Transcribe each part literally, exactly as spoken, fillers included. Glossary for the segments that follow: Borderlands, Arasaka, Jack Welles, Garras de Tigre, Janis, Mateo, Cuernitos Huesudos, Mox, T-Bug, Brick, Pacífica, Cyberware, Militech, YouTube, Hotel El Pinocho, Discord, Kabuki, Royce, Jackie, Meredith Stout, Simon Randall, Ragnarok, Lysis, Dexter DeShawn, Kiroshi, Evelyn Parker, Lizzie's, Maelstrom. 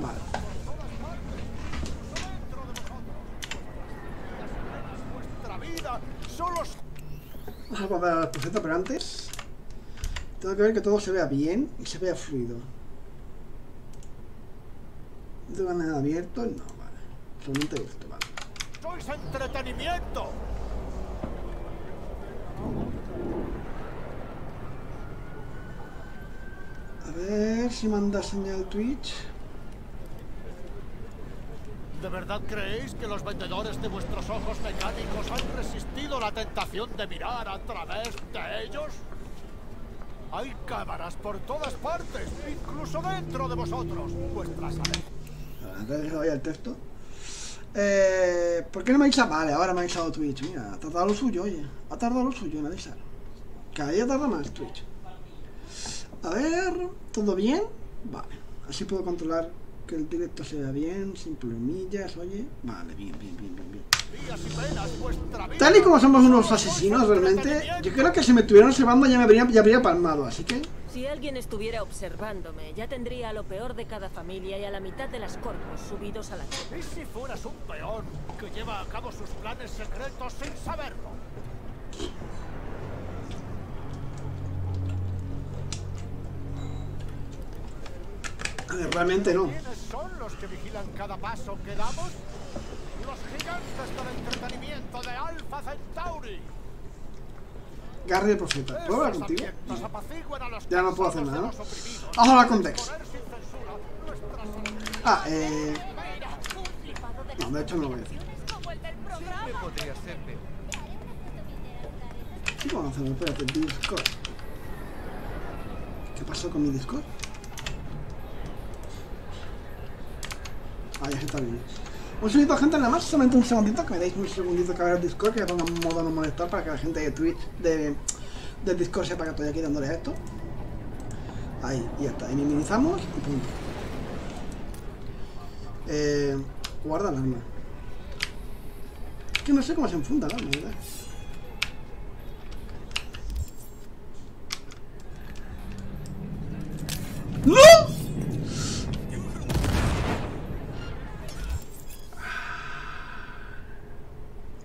Vale. Vamos a guardar el proyecto, pero antes tengo que ver que todo se vea bien y se vea fluido. ¿No tengo nada abierto? No, vale. Solamente esto, vale. ¡Sois entretenimiento! A ver si manda señal Twitch. ¿De verdad creéis que los vendedores de vuestros ojos mecánicos han resistido la tentación de mirar a través de ellos? Hay cámaras por todas partes, incluso dentro de vosotros, vuestras alertas. Antes de que vaya el texto. Eh, ¿Por qué no me ha avisado? Vale, ahora me ha avisado Twitch. Mira, ha tardado lo suyo, oye. Ha tardado lo suyo en avisar. Cada día tarda más Twitch. A ver, ¿todo bien? Vale, así puedo controlar que el directo se vea bien, sin plumillas, oye. Vale, bien, bien, bien, bien, bien. Tal y como somos unos asesinos realmente, yo creo que si me estuvieran observando ya me habría, ya habría palmado, así que... Si alguien estuviera observándome, ya tendría a lo peor de cada familia y a la mitad de las corpos subidos a la calle. ¿Y si fueras un peón que lleva a cabo sus planes secretos sin saberlo? A ver, realmente no. ¿Quiénes son los que vigilan cada paso que damos? Los gigantes del entretenimiento de Alpha Centauri. Garras de Profeta, ¿puedo hablar contigo? Ya no puedo hacer nada, ¿no? Vamos a hablar con Dex. Ah, eh... no, de hecho no lo voy a hacer. ¿Qué vamos a hacer? Espérate, Discord. ¿Qué pasó con mi Discord? Ah, ya se está bien. Un segundito, gente, nada más, solamente un segundito, que me deis un segundito que abra el Discord, que me ponga en modo no molestar para que la gente de Twitch, de, de Discord sepa que estoy aquí dándole a esto. Ahí, ya está, y minimizamos y punto. Eh, guarda el arma. Es que no sé cómo se enfunda el arma, ¿verdad? ¡No!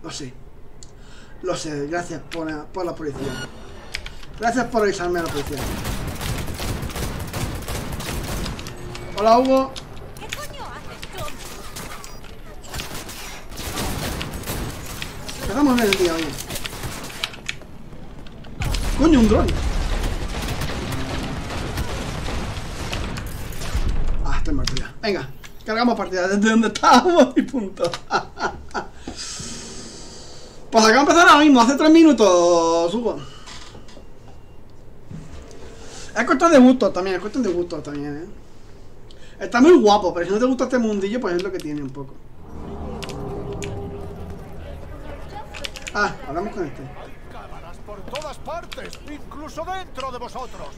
Lo sé, lo sé, gracias por la, por la policía. Gracias por avisarme a la policía. Hola, Hugo. ¿Qué coño haces? Pegamos en el día, oye. Coño, un dron. Ah, estoy muerto ya. Venga, cargamos partida desde donde estábamos y punto. Pues acá empezar ahora mismo, hace tres minutos, Hugo. Es cuestión de gusto también, es cuestión de gusto también, eh. Está muy guapo, pero si no te gusta este mundillo, pues es lo que tiene un poco. Ah, hablamos con este.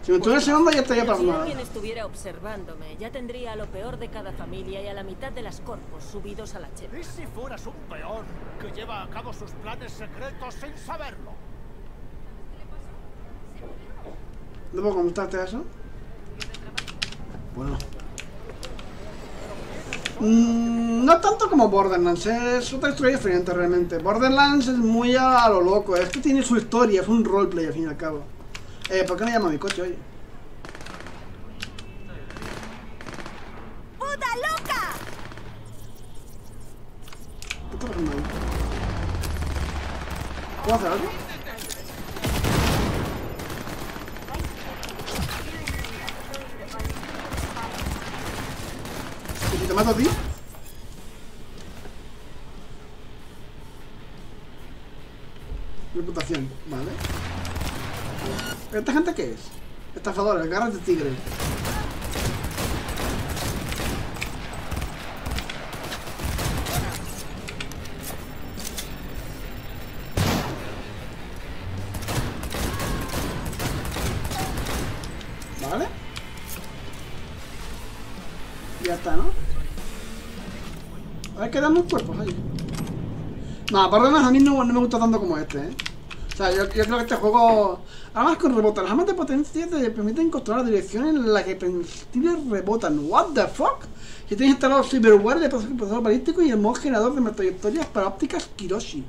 Si me estuviera enseñando ya estaría para nada. Si alguien estuviera observándome, ya tendría a lo peor de cada familia y a la mitad de las corpos subidos a la chepa. ¿Y si fueras un peón que lleva a cabo sus planes secretos sin saberlo? ¿No puedo contarte eso? Bueno. Mm, no tanto como Borderlands, es otra historia diferente realmente. Borderlands es muy a lo loco, es que tiene su historia, es un roleplay al fin y al cabo. Eh, ¿por qué me llama mi coche, oye? ¡Puta loca! ¿Qué está pasando ahí? ¿Puedo hacer algo? ¿Y si te mato a ti? Reputación, vale. ¿Esta gente qué es? Estafadores, garras de tigre. Vale. Ya está, ¿no? A ver, quedan unos cuerpos ahí. No, perdona, a mí no, no me gusta tanto como este, ¿eh? O sea, yo, yo creo que este juego... Además con rebota, las armas de potencia te permiten controlar la dirección en la que pensibles rebotan. What the fuck? Yo tenía instalado Cyberware de procesador balístico y el mod generador de metralletorias para ópticas Kiroshi.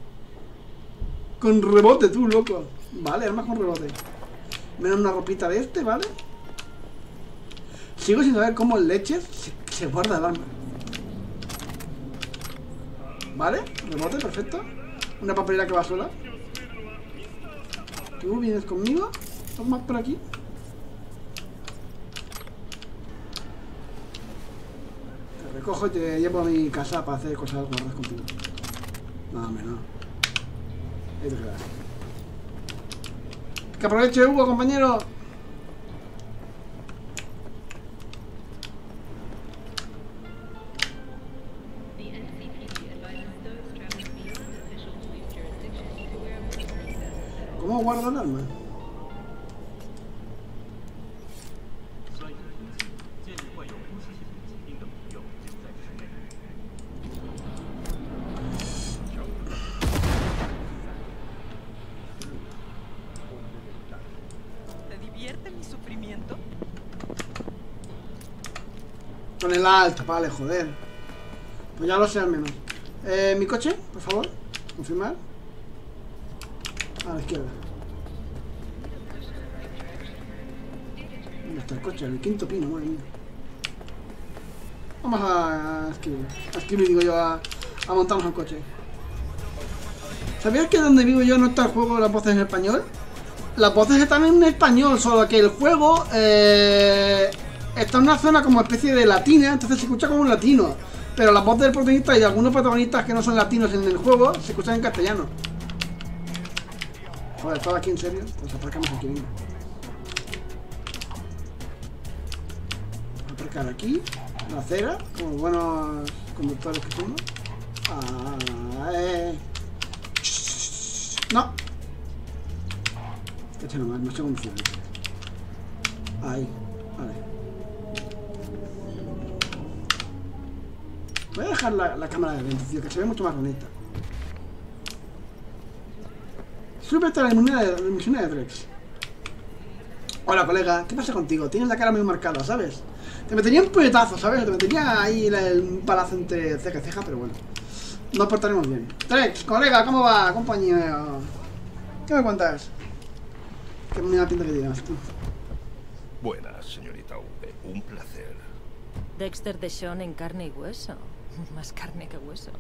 Con rebote, tú, loco. Vale, armas con rebote. Menos una ropita de este, ¿vale? Sigo sin saber cómo leches se, se guarda el arma. Vale, rebote, perfecto. Una papelera que va sola. Tú vienes conmigo. Estás más por aquí. Te recojo y te llevo a mi casa para hacer cosas guardas contigo. Nada menos. Ahí te quedas. Que aproveche, Hugo, compañero. ¿Cómo guardo el arma? Con el alto, vale, joder. Pues ya lo sé al menos. Eh, mi coche, por favor. Confirmar. A la izquierda. ¿Dónde está el coche? El quinto pino, madre mía. Vamos a escribir. A escribir, digo yo, a, a montarnos al coche. ¿Sabías que donde vivo yo no está el juego de las voces en español? Las voces están en español, solo que el juego... Eh... Está en una zona como especie de latina, entonces se escucha como un latino. Pero las voces del protagonista y de algunos protagonistas que no son latinos en el juego se escuchan en castellano. Joder, ¿estaba aquí en serio? Pues aparcamos aquí mismo. Aparcar aquí, la acera, como buenos conductores que somos. Ah, eh. No. Este nomás, no sé cómo funciona. Ahí, vale. Voy a dejar la, la cámara de eventos, tío, que se ve mucho más bonita. Súbete a la inmunidad de Drex. Hola, colega, ¿qué pasa contigo? Tienes la cara muy marcada, ¿sabes? Te metería un puñetazo, ¿sabes? Te metería ahí un palazo entre ceja y ceja, pero bueno. Nos portaremos bien. Drex, colega, ¿cómo va, compañero? ¿Qué me cuentas? Qué buena pinta que tienes tú. Buenas, señorita V. Un placer. Dexter DeShawn en carne y hueso. Más carne que hueso.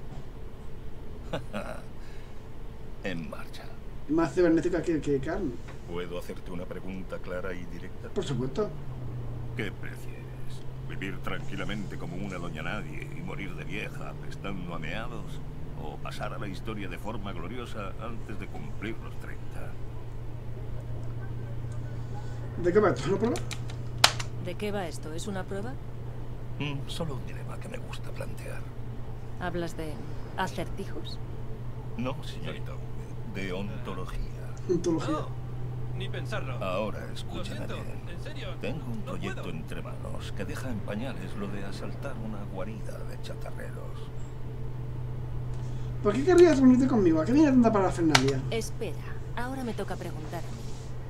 En marcha. Más cibernética que, que carne. ¿Puedo hacerte una pregunta clara y directa? Por supuesto. ¿Qué prefieres? ¿Vivir tranquilamente como una doña nadie y morir de vieja apestando a meados? ¿O pasar a la historia de forma gloriosa antes de cumplir los treinta? ¿De qué va esto? ¿Una prueba? ¿De qué va esto? ¿Es una prueba? Mm, solo un dilema que me gusta plantear. ¿Hablas de acertijos? No, señorita, de ontología. ¿Ontología? No, ni pensarlo. Ahora, escúchame. ¿En serio? Tengo un proyecto no entre manos que deja en pañales lo de asaltar una guarida de chatarreros. ¿Por qué querrías unirte conmigo? ¿A qué viene tanta parafernalia? Espera, ahora me toca preguntar.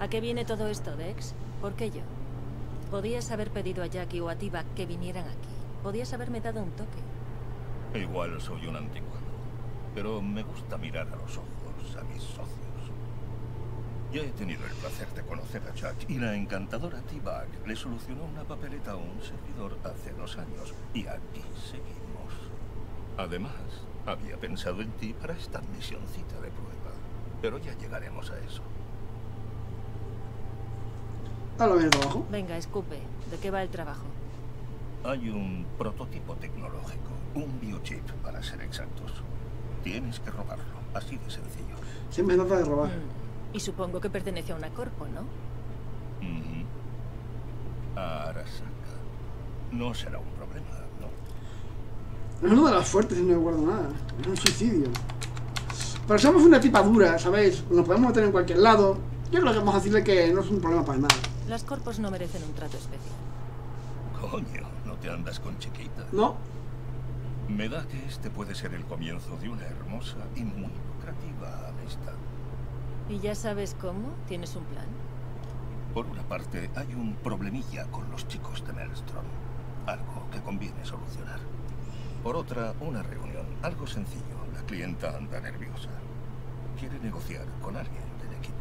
¿A qué viene todo esto, Dex? ¿Por qué yo? Podías haber pedido a Jackie o a T-Bug que vinieran aquí. Podías haberme dado un toque. Igual soy un anticuado, pero me gusta mirar a los ojos a mis socios. Ya he tenido el placer de conocer a Jack y la encantadora T-Bug le solucionó una papeleta a un servidor hace dos años y aquí seguimos. Además, había pensado en ti para esta misioncita de prueba, pero ya llegaremos a eso. A la mierda abajo. Venga, escupe. ¿De qué va el trabajo? Hay un prototipo tecnológico, un biochip para ser exactos. Tienes que robarlo, así de sencillo. Siempre trata de robar. Mm. Y supongo que pertenece a una corpo, ¿no? Mm-hmm. A Arasaka. No será un problema, ¿no? Es una de las fuertes y no guardo nada. Es un suicidio. Pero somos una tipa dura, ¿sabéis? Nos podemos meter en cualquier lado. Yo creo que vamos a decirle que no es un problema para nada. Las corpos no merecen un trato especial. Coño, no te andas con chiquita. No. Me da que este puede ser el comienzo de una hermosa y muy lucrativa amistad. ¿Y ya sabes cómo? ¿Tienes un plan? Por una parte, hay un problemilla con los chicos de Maelstrom. algo que conviene solucionar. Por otra, una reunión, algo sencillo. La clienta anda nerviosa. Quiere negociar con alguien del equipo.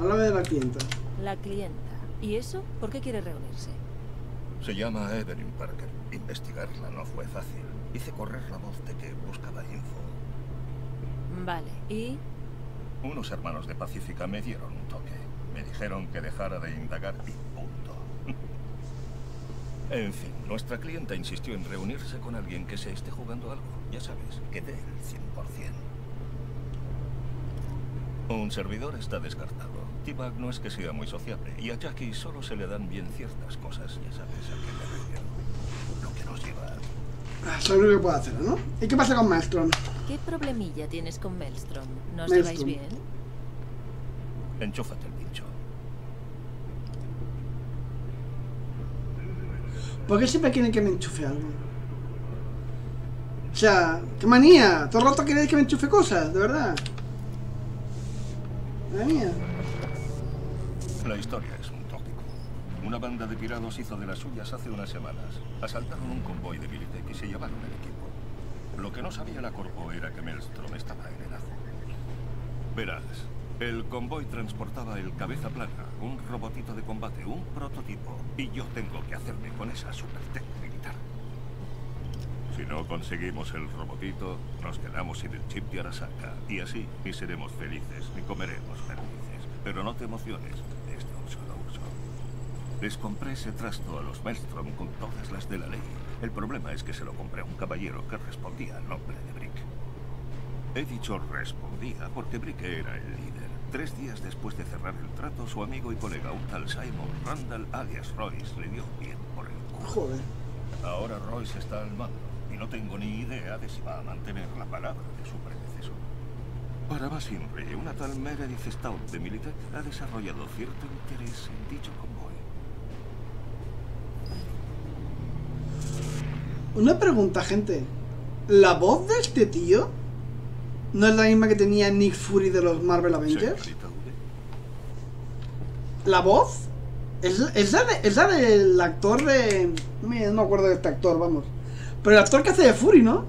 Háblame de la clienta. La clienta. ¿Y eso? ¿Por qué quiere reunirse? Se llama Evelyn Parker. Investigarla no fue fácil. Hice correr la voz de que buscaba info. Vale, ¿y? Unos hermanos de Pacífica me dieron un toque. Me dijeron que dejara de indagar y punto. En fin, nuestra clienta insistió en reunirse con alguien que se esté jugando algo. Ya sabes, que dé el cien por cien. Un servidor está descartado. T-Bug no es que sea muy sociable. Y a Jackie solo se le dan bien ciertas cosas. Ya sabes a qué me refiero. Lo que nos lleva... Es lo único que puedo hacer, ¿no? ¿Y qué pasa con Maelstrom? ¿Qué problemilla tienes con Maelstrom? ¿No os lleváis bien? Enchúfate el pincho. ¿Por qué siempre quieren que me enchufe algo? O sea, ¡qué manía! Todo el rato queréis que me enchufe cosas, de verdad. Manía. La historia es un tópico. Una banda de pirados hizo de las suyas hace unas semanas. Asaltaron un convoy de Militech y se llevaron el equipo. Lo que no sabía la corpo era que Maelstrom estaba en el ajo. Verás, el convoy transportaba el Cabeza Plana, un robotito de combate, un prototipo, y yo tengo que hacerme con esa supertec militar. Si no conseguimos el robotito, nos quedamos sin el chip de Arasaka, y así ni seremos felices, ni comeremos felices. Pero no te emociones, es de un solo uso. Les compré ese trasto a los Maelstrom con todas las de la ley. El problema es que se lo compré a un caballero que respondía al nombre de Brick. He dicho respondía porque Brick era el líder. Tres días después de cerrar el trato, su amigo y colega, un tal Simon Randall, alias Royce, le dio bien por el culo. Joder. Ahora Royce está al mando y no tengo ni idea de si va a mantener la palabra de su predecesor. Para más inri, una tal Meredith Stout de Militech ha desarrollado cierto interés en dicho convoy. Una pregunta, gente. ¿La voz de este tío no es la misma que tenía Nick Fury de los Marvel Avengers? ¿La voz? ¿Es, es, la, de, es la del actor de...? No me acuerdo de este actor, vamos. Pero el actor que hace de Fury, ¿no?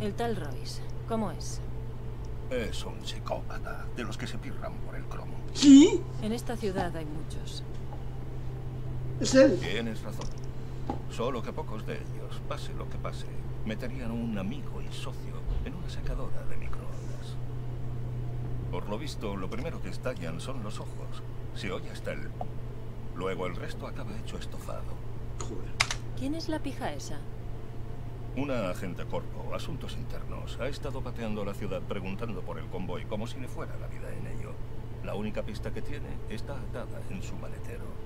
El tal Royce, ¿cómo es? Es un psicópata, de los que se pirran por el cromo. ¿Sí? En esta ciudad hay muchos. Es él. Tienes razón. Solo que pocos de ellos, pase lo que pase, meterían a un amigo y socio en una secadora de microondas. Por lo visto, lo primero que estallan son los ojos. Se oye hasta el... Luego el resto acaba hecho estofado. Joder. ¿Quién es la pija esa? Una agente corpo, asuntos internos. Ha estado pateando la ciudad preguntando por el convoy como si le fuera la vida en ello. La única pista que tiene está atada en su maletero.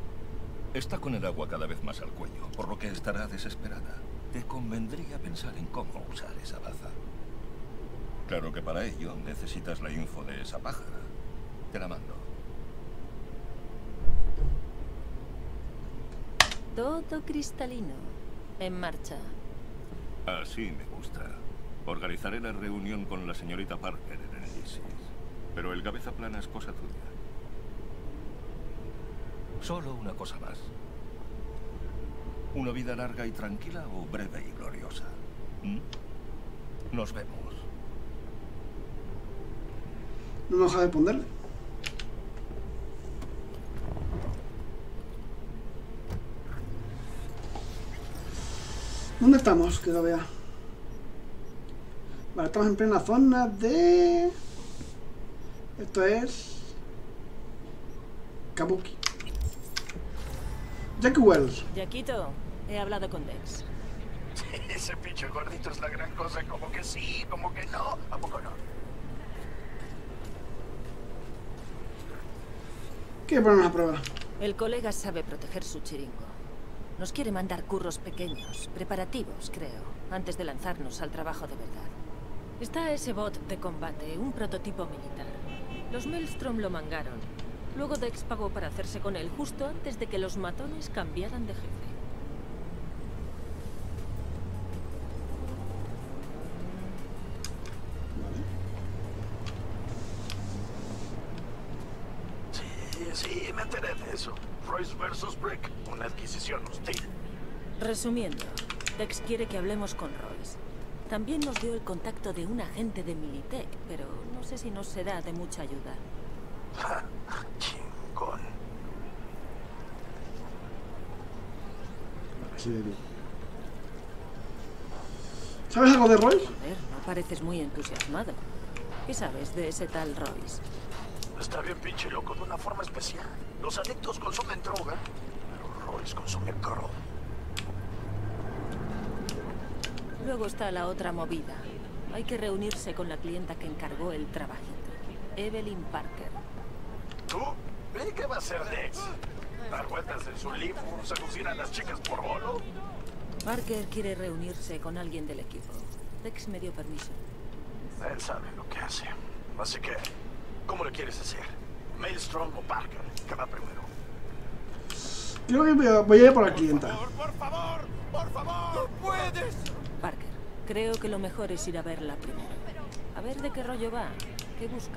Está con el agua cada vez más al cuello, por lo que estará desesperada. Te convendría pensar en cómo usar esa baza. Claro que para ello necesitas la info de esa pájara. Te la mando. Todo cristalino. En marcha. Así me gusta. Organizaré la reunión con la señorita Parker en el Lysis. Pero el Cabeza Plana es cosa tuya. Solo una cosa más. ¿Una vida larga y tranquila o breve y gloriosa? ¿Mm? Nos vemos. No nos sabe ponerle. ¿Dónde estamos? Que lo vea. Vale, estamos en plena zona de... Esto es... Kabuki. Jack Welles. Jaquito, he hablado con Dex. Sí, ese pinche gordito es la gran cosa. Como que sí, como que no. ¿A poco no? ¿Qué ponen a prueba? El colega sabe proteger su chiringo. Nos quiere mandar curros pequeños, preparativos, creo, antes de lanzarnos al trabajo de verdad. Está ese bot de combate, un prototipo militar. Los Maelstrom lo mangaron. Luego Dex pagó para hacerse con él justo antes de que los matones cambiaran de jefe. Sí, sí, me enteré de eso. Royce versus Brick, una adquisición hostil. Resumiendo, Dex quiere que hablemos con Royce. También nos dio el contacto de un agente de Militech, pero no sé si nos será de mucha ayuda. Chingón. Sí. ¿Sabes algo de Royce? Joder, no pareces muy entusiasmado. ¿Qué sabes de ese tal Royce? Está bien pinche loco de una forma especial. Los adictos consumen droga, pero Royce consume coro. Luego está la otra movida. Hay que reunirse con la clienta que encargó el trabajito, Evelyn Parker. ¿Tú? ¿Y qué va a hacer Dex? ¿Dar vueltas en su limbo? ¿Seducir a las chicas por bolo? Parker quiere reunirse con alguien del equipo. Dex me dio permiso. Él sabe lo que hace. Así que, ¿cómo lo quieres hacer? ¿Maelstrom o Parker? ¿Qué va primero? Creo que me voy a ir por la clienta. Por favor, por favor, por favor, no puedes. Parker, creo que lo mejor es ir a verla primero. A ver de qué rollo va, qué busca.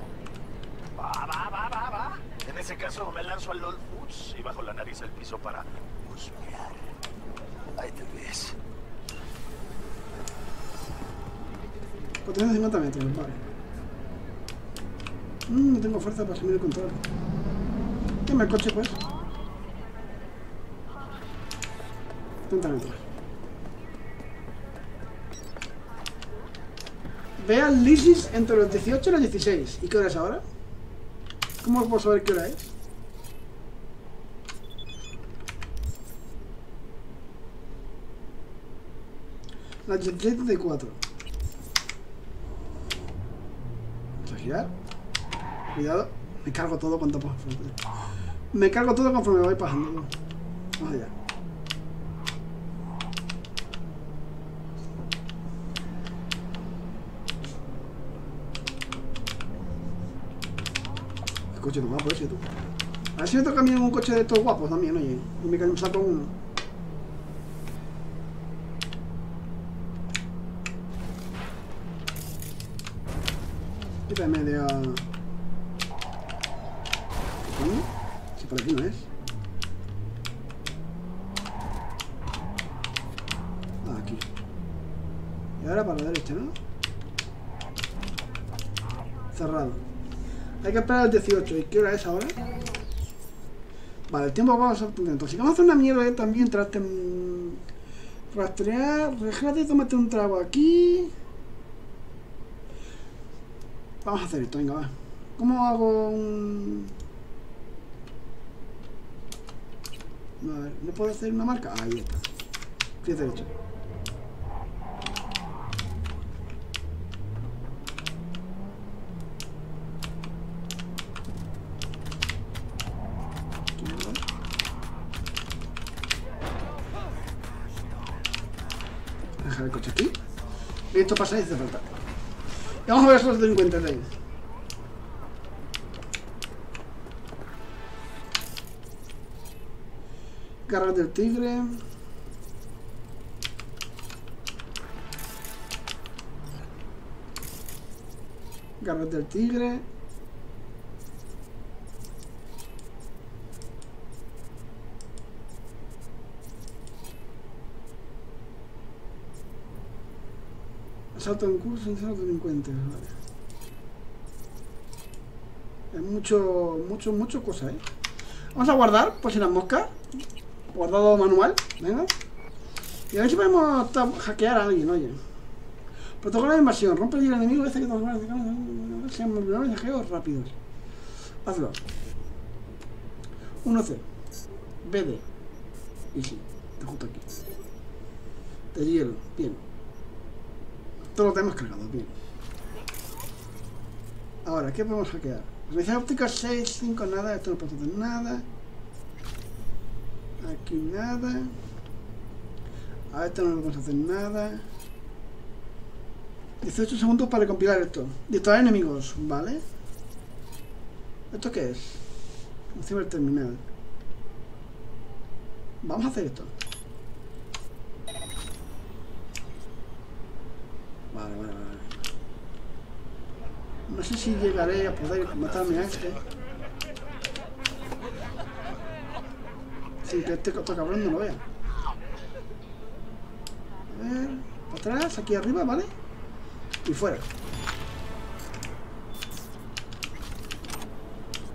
Va, va, va, va, va. En ese caso me lanzo al Old Foods y bajo la nariz al piso para husmear. Ahí te ves. Potencia de cincuenta metros, vale. Mm, no tengo fuerza para asumir el control. Dame el coche, pues. cincuenta metros. Ve al Lizzie's entre los dieciocho y los dieciséis. ¿Y qué hora es ahora? ¿Cómo puedo saber qué hora es? Las diecisiete y cuatro. ¿Vas a girar? Cuidado. Me cargo todo cuanto puedo. Me cargo todo conforme voy pasando. Vamos allá. Coche de guapo ese, tú. A ver si me toca a mí un coche de estos guapos también, oye. Y me cae un saco uno. Quítame de a... Si por aquí no es. Ah, aquí. Y ahora para la derecha, ¿no? Cerrado. Hay que esperar al dieciocho. ¿Y qué hora es ahora? Vale, el tiempo va a ser contento. Así que vamos a hacer una mierda ¿eh? También. Traten... Rastrear. Regate y tómate un trago aquí. Vamos a hacer esto, venga, va. ¿Cómo hago un...? A ver, ¿no puedo hacer una marca? Ahí está. Clic derecho. El coche aquí y esto pasa y hace falta y vamos a ver esos delincuentes de ahí. Garras del Tigre, Garras del Tigre, salto en curso en los delincuentes, vale. Es mucho, mucho, mucho cosa, ¿eh? Vamos a guardar, por si las moscas. Guardado manual, venga. Y a ver si podemos hackear a alguien, oye. Protocolo de invasión, rompe el enemigo, este que te va a sean vulnerables hackeos rápidos. Hazlo. uno C. B D. Y sí, te junto aquí. Te hielo, bien. Todo lo tenemos cargado, bien. Ahora, ¿qué podemos hackear? Realizar ópticas seis, cinco, nada. Esto no puede hacer nada. Aquí nada. A esto no podemos hacer nada. dieciocho segundos para compilar esto. Distraer enemigos, ¿vale? ¿Esto qué es? Un ciberterminal. Vamos a hacer esto. Vale, vale, vale. No sé si llegaré a poder matarme a este. sin que este cabrón no lo vea. A ver, atrás, aquí arriba, ¿vale? Y fuera.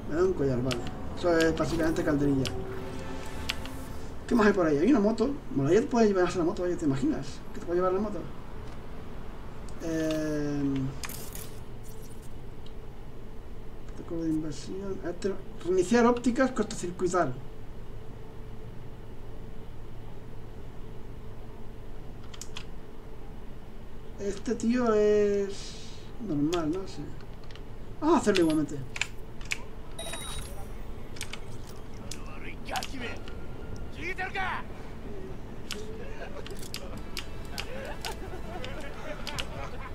Me da un collar, vale. Eso es básicamente calderilla. ¿Qué más hay por ahí? Hay una moto. Bueno, ayer puedes llevarse la moto, oye, ¿te imaginas? ¿Que te puede llevar la moto? Eh... Protocolo de invasión. Este... Reiniciar ópticas, cortocircuitar. Este tío es... normal, ¿no? Sí. Vamos a hacerlo igualmente.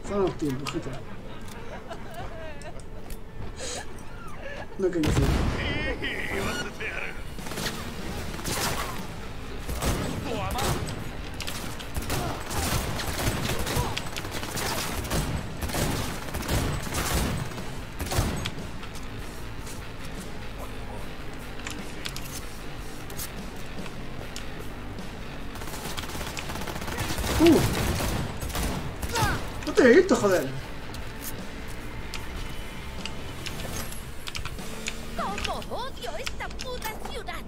Son los tiempos, gente. No quería decir. Joder. ¿Cómo odio esta puta ciudad?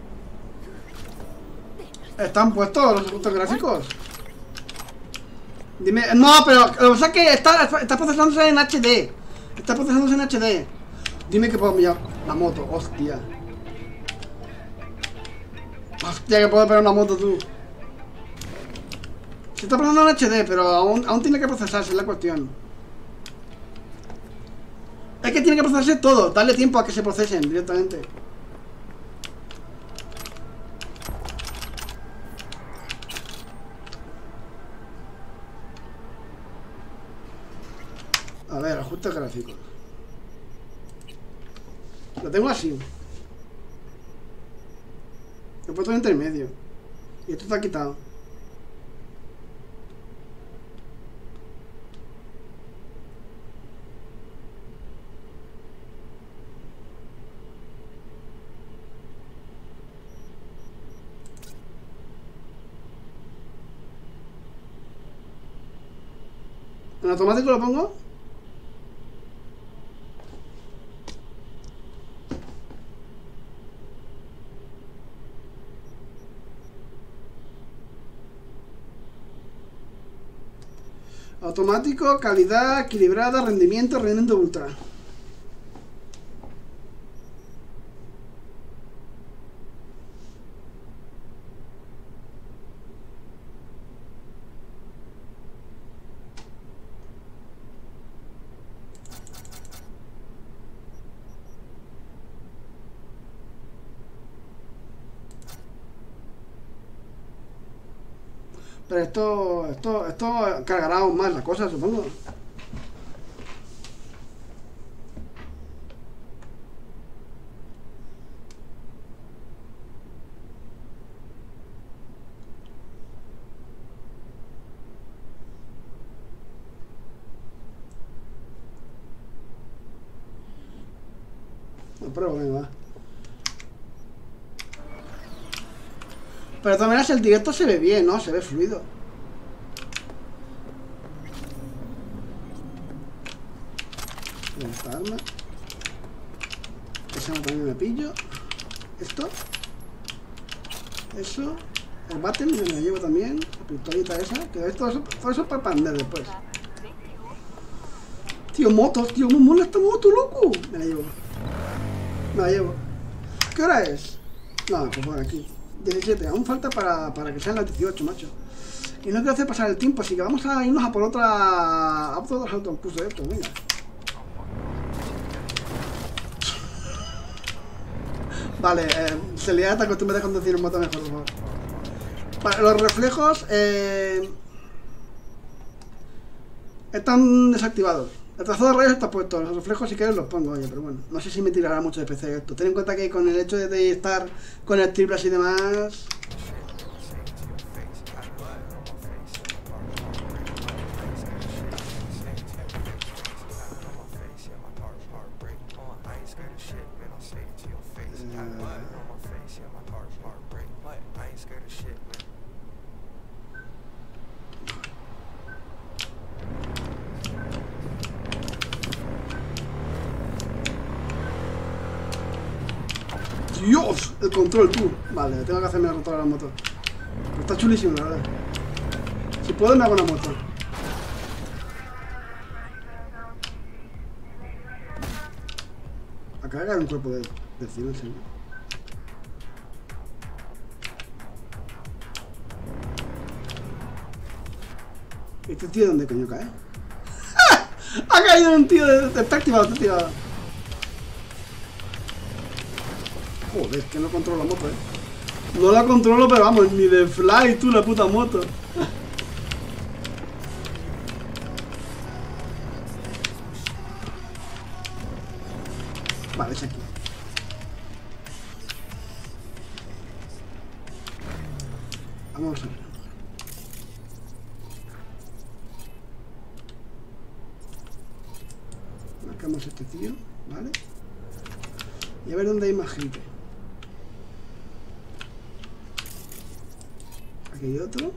¿Están puestos los puntos gráficos? Dime, no, pero o sea que está, está procesándose en H D. Está procesándose en H D. Dime que puedo mirar la moto, hostia. Hostia, que puedo mirar una moto, tú. Se está procesando en H D, pero aún, aún tiene que procesarse, es la cuestión. Es que tiene que procesarse todo, darle tiempo a que se procesen directamente. A ver, ajuste gráfico. Lo tengo así. Lo he puesto en intermedio. Y esto está quitado. ¿En automático lo pongo? Automático, calidad, equilibrada, rendimiento, rendimiento ultra. Pero esto, esto, esto cargará aún más la cosa, supongo. No, pero venga, va. Pero de todas maneras el directo se ve bien, ¿no? Se ve fluido. Esta arma. Esa también me pillo. Esto. Eso. El batem me lo llevo también. La pistolita esa. Que todo eso, todo eso para pander después. Tío, motos, tío, me mola esta moto, loco. Me la llevo. Me la llevo. ¿Qué hora es? No, pues por aquí. diecisiete, aún falta para, para que sean las dieciocho, macho. Y no quiero hacer pasar el tiempo, así que vamos a irnos a por otra... a por otros autocursos de estos, venga. Vale, eh, se le da esta costumbre de conducir un moto mejor, por favor. Para los reflejos... Eh, están desactivados. El trazado de rayos está puesto, los reflejos si quieres los pongo, oye, pero bueno, no sé si me tirará mucho de P C esto. Ten en cuenta que con el hecho de estar con el triple y demás... Eh... El control, tú. Vale, tengo que hacerme rotar la moto. Pero está chulísimo, la verdad. Si puedo, me hago una moto. Acá hay un cuerpo de, de cine, en serio. ¿Este tío dónde coño cae? ¡Ah! ¡Ha caído un tío! De... Está activado, está activado. Joder, es que no controlo la moto, eh. No la controlo, pero vamos, ni de fly, tú, la puta moto. Vale, es aquí. Vamos a ver. Marcamos este tío, ¿vale? Y a ver dónde hay más gente. Aquí hay otro.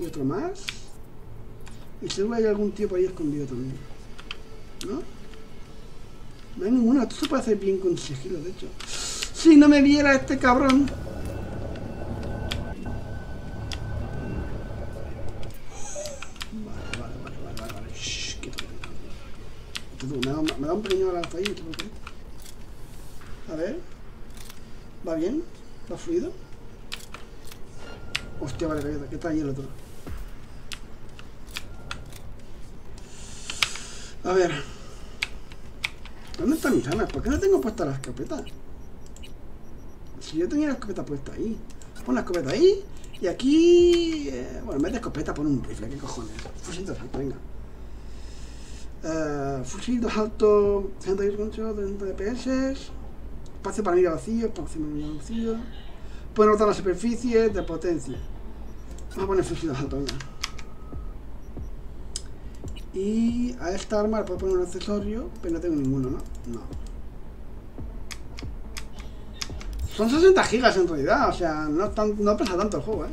Y otro más. Y seguro hay algún tío por ahí escondido también, ¿no? No hay ninguno. Esto se puede hacer bien con sigilo, de hecho. Si no me viera este cabrón. Vale, vale, vale, vale, vale, vale. Shhh, quieto, quieto. Me da, me da un pequeño balazo ahí, ¿por qué? A ver. ¿Va bien? ¿Va fluido? Hostia, vale, que está ahí el otro. A ver. ¿Dónde están mis armas? ¿Por qué no tengo puesta la escopeta? Si yo tenía la escopeta puesta ahí. Pon la escopeta ahí. Y aquí... Eh, bueno, en vez de escopeta pon un rifle. ¿Qué cojones? Fusil de asalto, venga. Uh, fusil de asalto... sesenta y ocho, treinta D P S. Espacio para mirar vacío. Espacio para mirar vacío. Pueden rotar las superficies de potencia. Vamos a poner fusil de asalto, venga. Y a esta arma le puedo poner un accesorio, pero no tengo ninguno, ¿no? No. Son sesenta gigas en realidad, o sea, no, tan, no pesa tanto el juego, ¿eh?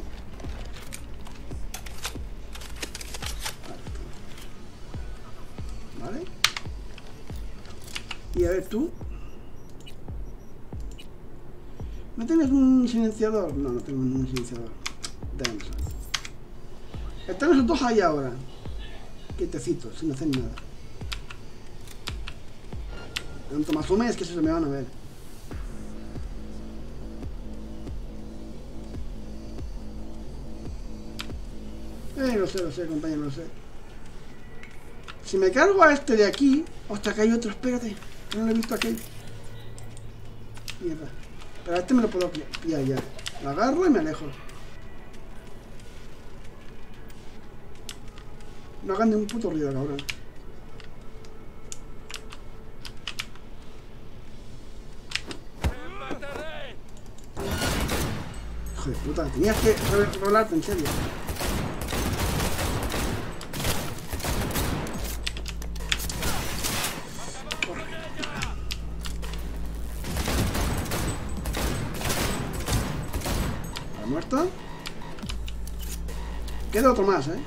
Vale. Vale. Y a ver tú. ¿No tienes un silenciador? No, no tengo ningún silenciador. Denso. Están los dos ahí ahora. Quietecito, sin hacer nada. Tanto más fume es que se me van a ver. Eh, lo sé, lo sé, compañero, lo sé. Si me cargo a este de aquí... Hostia, acá hay otro, espérate. Que no lo he visto aquel. Mierda. Pero a este me lo puedo pillar ya. Lo agarro y me alejo. No hagan de un puto ruido, cabrón. Hijo de puta, tenías que rolarte, en serio. ¿Está muerto? Queda otro más, eh.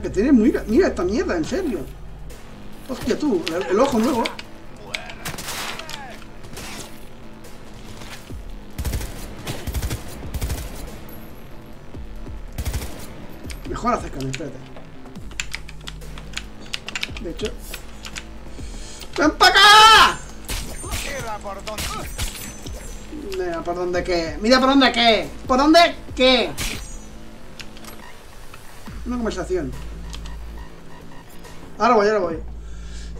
Que tiene muy... Mira esta mierda, en serio. Hostia, tú, el, el ojo nuevo. Mejor acércame, espérate. De hecho... ¡Ven para acá! Mira por dónde... Mira por dónde qué. Mira por dónde qué. ¿Por dónde qué? Una conversación. Ahora voy, ahora voy.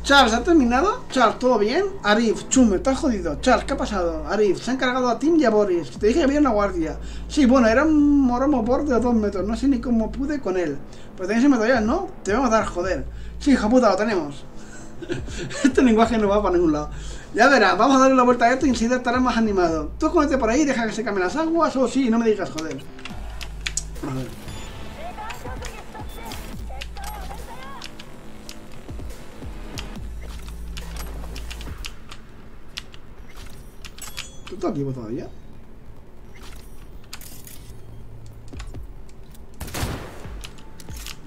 Charles, ¿ha terminado? Charles, ¿todo bien? Arif, chum, me estás jodido. Charles, ¿qué ha pasado? Arif, se han cargado a Tim y a Boris. Te dije que había una guardia. Sí, bueno, era un moromo por de dos metros. No sé ni cómo pude con él. Pero tenéis material, ¿no? Te vamos a dar, joder. Sí, hija puta, lo tenemos. Este lenguaje no va para ningún lado. Ya verás, vamos a darle la vuelta a esto y enseguida estará más animado. Tú escóndete por ahí, deja que se cambien las aguas. O sí, no me digas, joder. A ver. ¿Tú estás vivo todavía?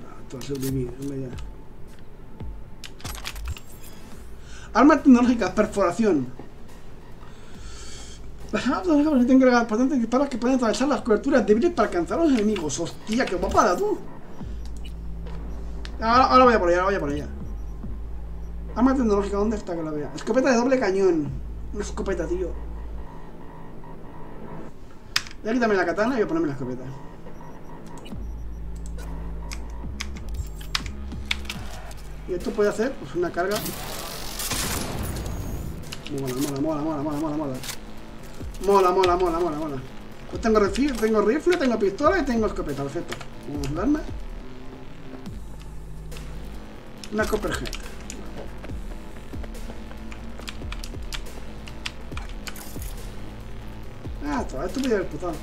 Ah, tú vas a sobrevivir, hombre, ya. Armas tecnológicas, perforación. Las armas tecnológicas permiten cargar potentes disparos que pueden atravesar las coberturas de Brick para alcanzar a los enemigos. Hostia, qué guapada, tú. Ahora, ahora voy a por allá, ahora voy a por allá. Arma tecnológica, ¿dónde está que la vea? Escopeta de doble cañón. Una escopeta, tío. Voy a quitarme la katana y voy a ponerme la escopeta. Y esto puede hacer, pues, una carga. Mola, mola, mola, mola, mola, mola. Mola, mola, mola, mola, mola. Pues tengo rifle, tengo rifle, tengo pistola y tengo escopeta, perfecto. Vamos a darme. Una copper head. Ah, esto, esto podría haber putado.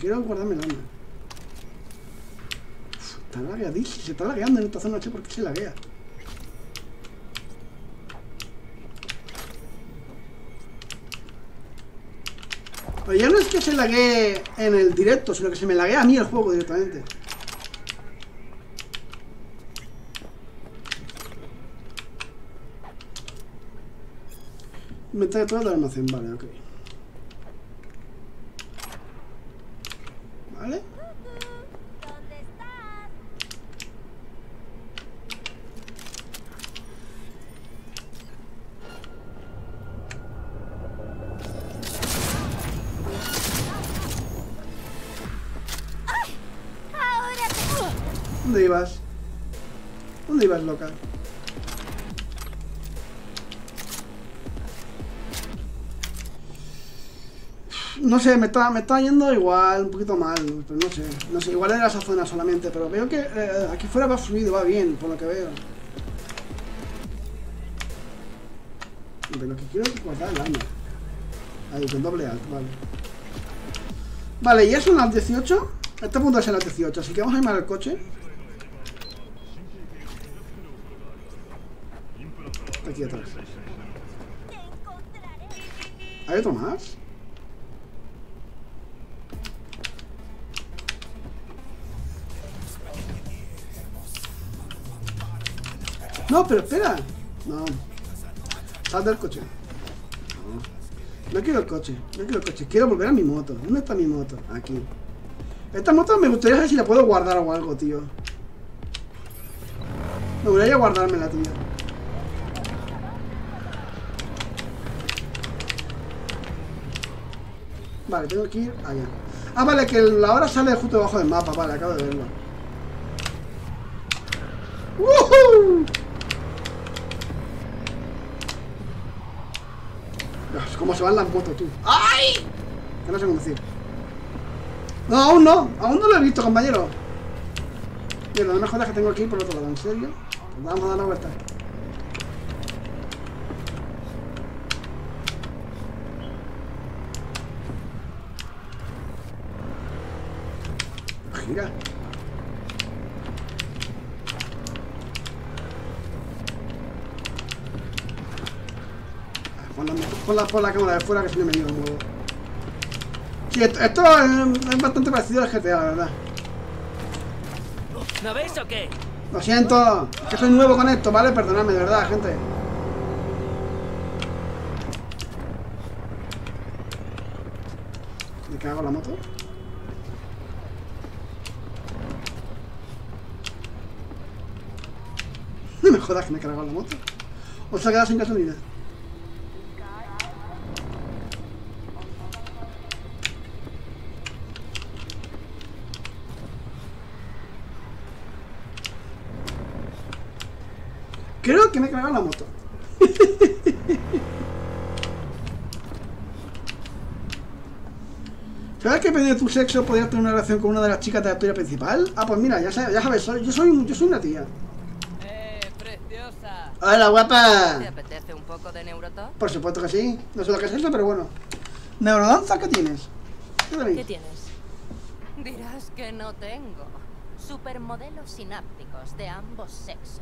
Quiero guardarme el arma. Está lagueadísimo, se está lagueando en esta zona, che, ¿por qué se laguea? Pero ya no es que se laguee en el directo, sino que se me laguea a mí el juego directamente. Inventario de todo el almacén, vale, ok. ¿Vale? ¿Dónde ibas? ¿Dónde ibas, loca? No sé, me está, me está yendo igual, un poquito mal, pero no sé, no sé, igual era esa zona solamente, pero veo que eh, aquí fuera va fluido, va bien, por lo que veo. Pero lo que quiero es guardar el arma. Ahí, con doble alt, vale. Vale, y ya son las dieciocho, este punto es en las dieciocho, así que vamos a llamar al coche. Aquí atrás. ¿Hay otro más? No, pero espera. No. Sal del coche. No. No quiero el coche. No quiero el coche. Quiero volver a mi moto. ¿Dónde está mi moto? Aquí. Esta moto me gustaría saber si la puedo guardar o algo, tío. Me gustaría guardármela, tío. Vale, tengo que ir allá. Ah, vale, que la hora sale justo debajo del mapa. Vale, acabo de verlo. ¡Woohoo! ¿Cómo se van las motos, tú? ¡Ay! Que no sé cómo decir. No, aún no. Aún no lo he visto, compañero. Tío, lo mejor es que tengo aquí por otro lado. ¿En serio? Pues vamos a dar la vuelta. Gira. Por la, por, la, por la cámara de fuera, que si no me digo un huevo. Sí, esto, esto es, es bastante parecido al G T A, la verdad. ¿No veis o qué? Lo siento, es que soy nuevo con esto, ¿vale? Perdonadme, de verdad, gente. ¿Me cago en la moto? No me jodas que me he cargado la moto. ¿Os ha quedado sin gasolina? Creo que me he cargado la moto. ¿Sabes que pedir tu sexo podría tener una relación con una de las chicas de la historia principal? Ah, pues mira, ya sabes, ya sabes soy, yo, soy, yo soy una tía. Eh, preciosa. ¡Hola, guapa! ¿Te apetece un poco de neurodanza? Por supuesto que sí. No sé lo que es eso, pero bueno. ¿Neurodanza qué tienes? ¿Qué tenéis? ¿Qué tienes? Dirás que no tengo. Supermodelos sinápticos de ambos sexos.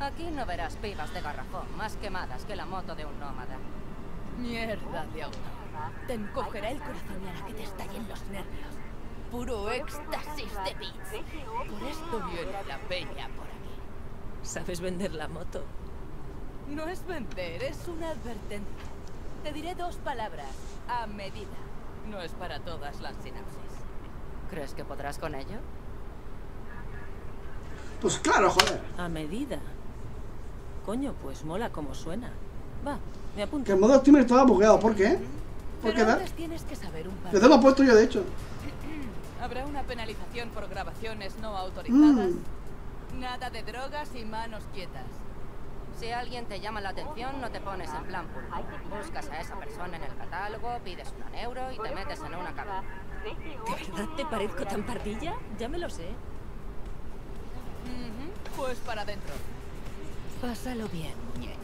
Aquí no verás pibas de garrafón más quemadas que la moto de un nómada. Mierda de auto. Te encogerá el corazón a la que te estallen los nervios. puro éxtasis de beats. Por esto viene la peña por aquí. ¿Sabes vender la moto? No es vender, es una advertencia. Te diré dos palabras, a medida. No es para todas las sinapsis. ¿Crees que podrás con ello? Pues claro, joder. A medida. Coño, pues mola como suena. Va, me apunto. Que el modo streamer estaba bugueado, ¿por qué? ¿Por qué da? Yo te lo he puesto yo, de hecho. Habrá una penalización por grabaciones no autorizadas. Mm. Nada de drogas y manos quietas. Si alguien te llama la atención, no te pones en plan pulpo. Buscas a esa persona en el catálogo, pides un euro y te metes en una cabina. ¿De verdad te parezco tan pardilla? Ya me lo sé. Mm-hmm. Pues para adentro. Pásalo bien, muñeca.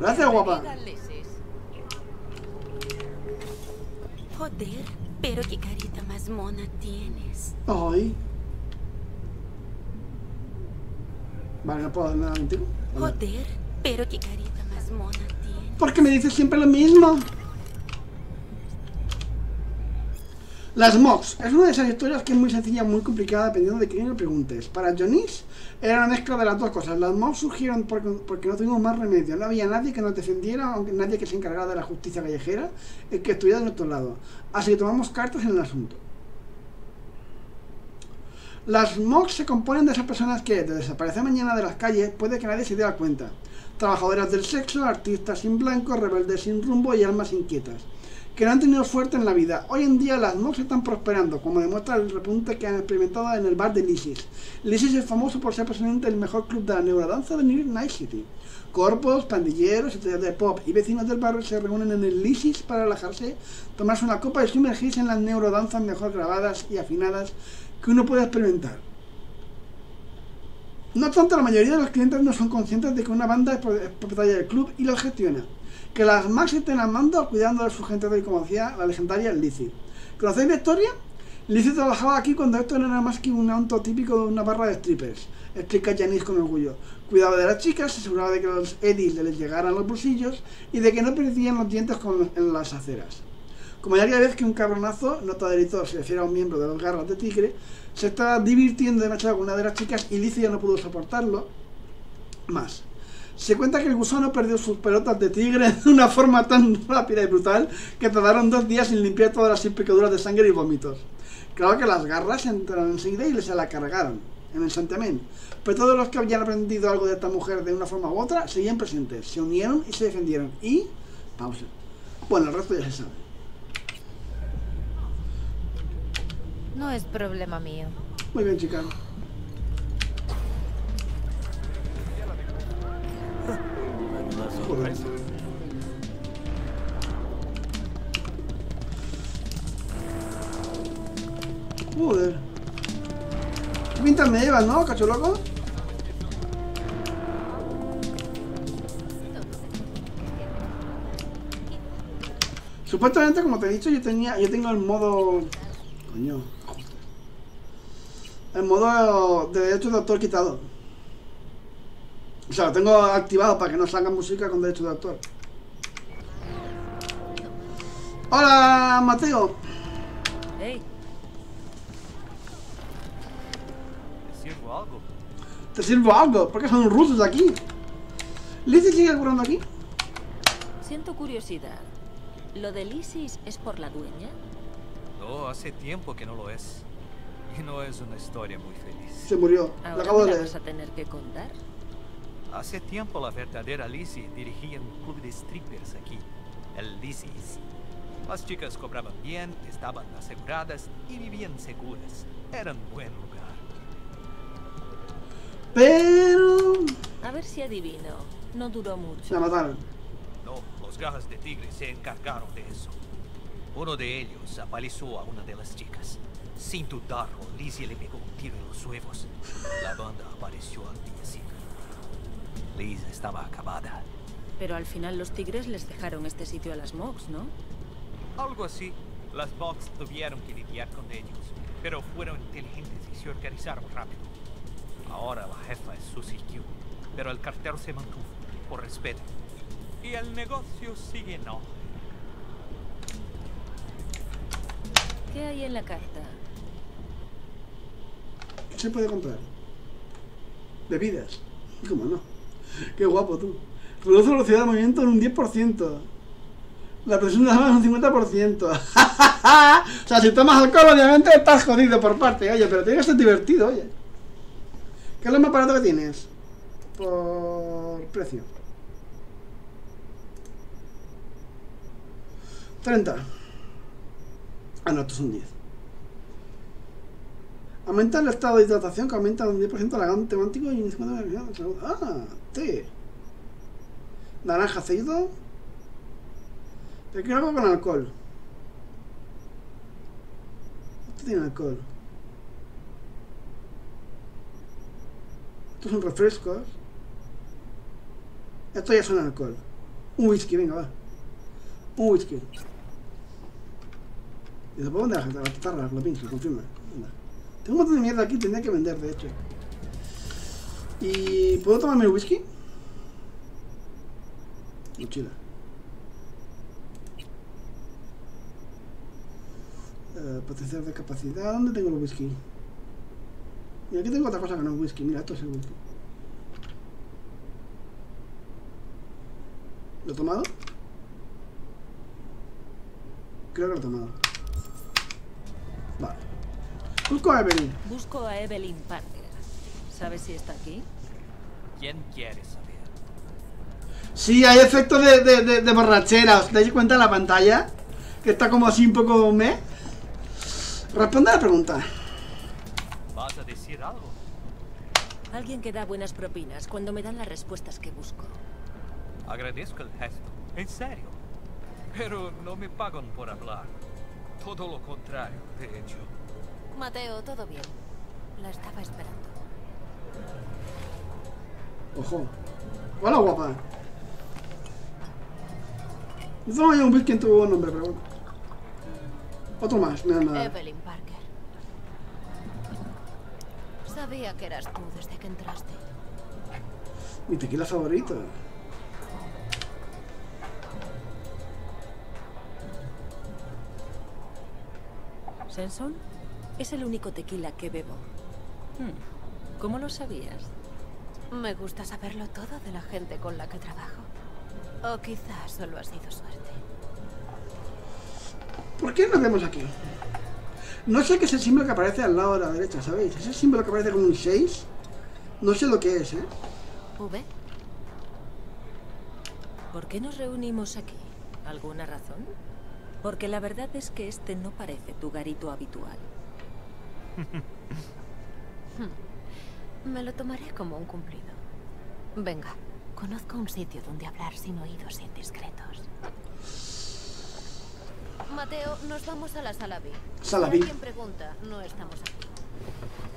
Gracias, guapa. Joder, pero qué carita más mona tienes. Ay. Vale, no puedo dar nada contigo. Joder, pero qué carita más mona tienes. Porque me dices siempre lo mismo. Las Mox es una de esas historias que es muy sencilla, muy complicada, dependiendo de quién le preguntes. Para Janis era una mezcla de las dos cosas. Las Mox surgieron porque, porque no tuvimos más remedio. No había nadie que nos defendiera, aunque nadie que se encargara de la justicia callejera, el que estuviera de nuestro lado. Así que tomamos cartas en el asunto. Las Mox se componen de esas personas que, de desaparecer mañana de las calles, puede que nadie se dé cuenta. Trabajadoras del sexo, artistas sin blanco, rebeldes sin rumbo y almas inquietas que no han tenido suerte en la vida. Hoy en día las Mox están prosperando, como demuestra el repunte que han experimentado en el bar de Lizzie's. Lizzie's es famoso por ser presidente del mejor club de la neurodanza de New Night City. Corpos, pandilleros, estrellas de pop y vecinos del barrio se reúnen en el Lizzie's para relajarse, tomarse una copa y sumergirse en las neurodanzas mejor grabadas y afinadas que uno puede experimentar. No obstante, la mayoría de los clientes no son conscientes de que una banda es propietaria del club y lo gestiona. Que las Max estén amando cuidando de su gente, de como hacía la legendaria Lizzie. ¿Conocéis la historia? Lizzie trabajaba aquí cuando esto no era más que un auto típico de una barra de strippers, explica Janis con orgullo. Cuidaba de las chicas, se aseguraba de que los eddies les llegaran a los bolsillos y de que no perdían los dientes con, en las aceras. Como ya aquella vez que un cabronazo, nota de delito, se refiere a un miembro de los Garras de Tigre, se estaba divirtiendo demasiado con una de las chicas y Lizzie ya no pudo soportarlo más. Se cuenta que el gusano perdió sus pelotas de tigre de una forma tan rápida y brutal que tardaron dos días en limpiar todas las implicaduras de sangre y vómitos. Claro que las garras entraron enseguida y se la cargaron en el santiamén, pero todos los que habían aprendido algo de esta mujer de una forma u otra seguían presentes, se unieron y se defendieron y... pausa. Bueno, el resto ya se sabe. No es problema mío. Muy bien, chica. Joder. Joder. ¿Qué pintas me llevas, no, cacho loco? Supuestamente, como te he dicho, yo tenía, yo tengo el modo... Coño. El modo de derechos de autor quitado. O sea, lo tengo activado para que no salga música con derecho de autor. ¡Hola, Mateo! Hey. ¿Te sirvo algo? ¿Te sirvo algo? ¿Por qué son rusos de aquí? ¿Lizzie sigue curando aquí? Siento curiosidad. ¿Lo de Lizzie es por la dueña? No, hace tiempo que no lo es. Y no es una historia muy feliz. Se murió. Ahora la acabo de leer. ¿Vas a tener que contar? Hace tiempo la verdadera Lizzie dirigía un club de strippers aquí, el Lizzie's. Las chicas cobraban bien, estaban aseguradas y vivían seguras. Era un buen lugar. Pero... a ver si adivino. No duró mucho. La mataron. No, los Garras de Tigre se encargaron de eso. Uno de ellos apalizó a una de las chicas. Sin dudarlo, Lizzie le pegó un tiro en los huevos. La banda apareció al día siguiente. Liz estaba acabada. Pero al final los tigres les dejaron este sitio a las Mox, ¿no? Algo así. Las Mox tuvieron que lidiar con ellos, pero fueron inteligentes y se organizaron rápido. Ahora la jefa es Susie Q, pero el cartero se mantuvo, por respeto. Y el negocio sigue no. ¿Qué hay en la carta? se puede comprar. Bebidas. ¿Cómo no? Qué guapo tú. Reduce la velocidad de movimiento en un diez por ciento. La presión de las manos en un cincuenta por ciento. O sea, si tomas alcohol, obviamente estás jodido por parte. Oye, pero tiene que ser divertido, oye. ¿Qué es lo más barato que tienes? Por precio. treinta. Ah, no, esto es un diez. Aumenta el estado de hidratación, que aumenta un diez por ciento lagante temático y un cincuenta por ciento. Ah, té. Naranja aceito. Te quiero algo con alcohol. Esto tiene alcohol. Estos son refrescos. Estos ya son alcohol. Un whisky, venga, va. Un whisky. Y después vender la guitarra, la pinza, confirma. Anda. Tengo un montón de mierda aquí, tendría que vender, de hecho. ¿Y puedo tomarme el whisky? Mochila. Uh, potencial de capacidad. ¿Dónde tengo el whisky? Mira, aquí tengo otra cosa que no es whisky. Mira, esto es el whisky. ¿Lo he tomado? Creo que lo he tomado. Vale. Busco a Evelyn. Busco a Evelyn Parker. ¿Sabes si está aquí? ¿Quién quiere saber? Sí, hay efectos de, de, de, de borrachera. ¿Os dais cuenta en la pantalla? Que está como así un poco meh. Responde a la pregunta. ¿Vas a decir algo? Alguien que da buenas propinas cuando me dan las respuestas que busco. Agradezco el gesto. En serio. Pero no me pagan por hablar. Todo lo contrario, de hecho. Mateo, todo bien. La estaba esperando. Ojo. Hola, guapa. No hay un whisky en tu buen nombre, pero bueno. Otro más, no hay nada. Evelyn Parker. Sabía que eras tú desde que entraste. Mi tequila favorita. Samson, es el único tequila que bebo. Hmm. ¿Cómo lo sabías? Me gusta saberlo todo de la gente con la que trabajo. O quizás solo ha sido suerte. ¿Por qué nos vemos aquí? No sé qué es el símbolo que aparece al lado de la derecha, ¿sabéis? Ese símbolo que aparece con un seis. No sé lo que es, ¿eh? ¿V? ¿Por qué nos reunimos aquí? ¿Alguna razón? Porque la verdad es que este no parece tu garito habitual. Me lo tomaré como un cumplido. Venga, conozco un sitio donde hablar sin oídos indiscretos. Mateo, nos vamos a la sala B. Sala B. Si alguien pregunta, no estamos aquí.